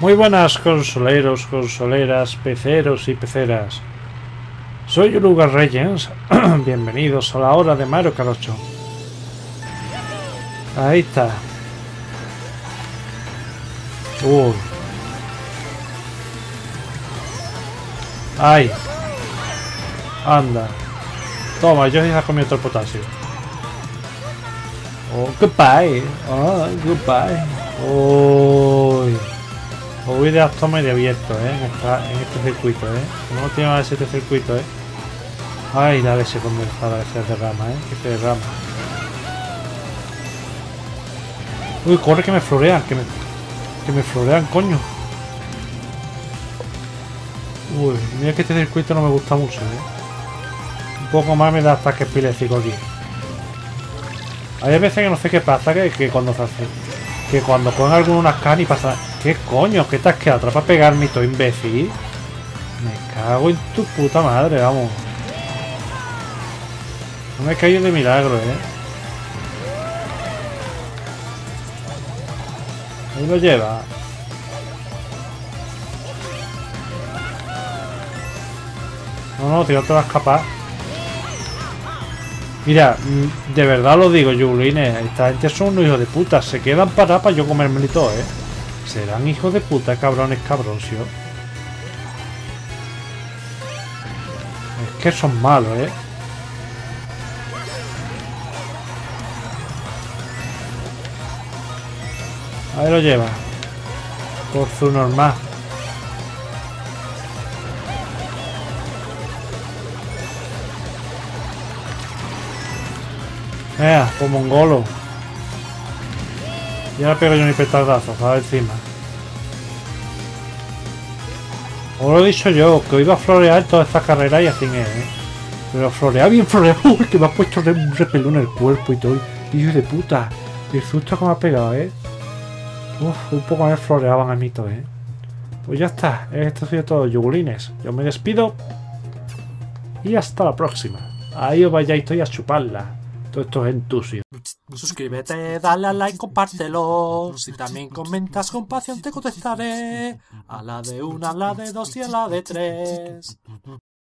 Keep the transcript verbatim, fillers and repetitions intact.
Muy buenas consoleros, consoleras, peceros y peceras. Soy Yuluga Reyens. Bienvenidos a la hora de Mario Carocho. Ahí está. Uy. Ay. Anda. Toma, yo ya he comido todo el potasio. Oh, goodbye. Oh, goodbye. Uy. Oh, voy de acto medio abierto, eh. En, esta, en este circuito, eh. No tiene más este circuito, eh. Ay, la vez se convierte a la vez se derrama, eh. Que se derrama. Uy, corre que me florean, que me. Que me florean, coño. Uy, mira que este circuito no me gusta mucho, eh. Un poco más me da ataque epiléptico aquí. Hay veces que no sé qué pasa, que, que cuando se hace. Que cuando ponen algunas canas y pasa. ¿Qué coño? ¿Qué te has quedado atrás para pegarme y todo, imbécil? Me cago en tu puta madre, vamos. No me he caído de milagro, eh. Ahí lo lleva. No, no, tío, te vas a escapar. Mira, de verdad lo digo, Yulines. Esta gente son unos hijos de puta. Se quedan parados para yo comerme y todo, eh. Serán hijos de puta, cabrones, cabroncio. Es que son malos, eh. Ahí lo lleva. Por su normal. Eh, como un golo. Y ahora pego yo mi petardazo, ¿sabes? Encima. Os lo he dicho yo, que hoy iba a florear toda esta carrera y así es, ¿eh? Pero florear bien floreado, que me ha puesto un repelón en el cuerpo y todo. Hijo de puta. El susto que me ha pegado, ¿eh? Uf, un poco me floreaban a mí todo, ¿eh? Pues ya está. Esto ha sido todo, Yugulines. Yo me despido. Y hasta la próxima. Ahí os vayáis, estoy a chuparla. Todo esto es entusiasmo. Suscríbete, dale a like, compártelo. Si también comentas con pasión te contestaré. A la de una, a la de dos y a la de tres.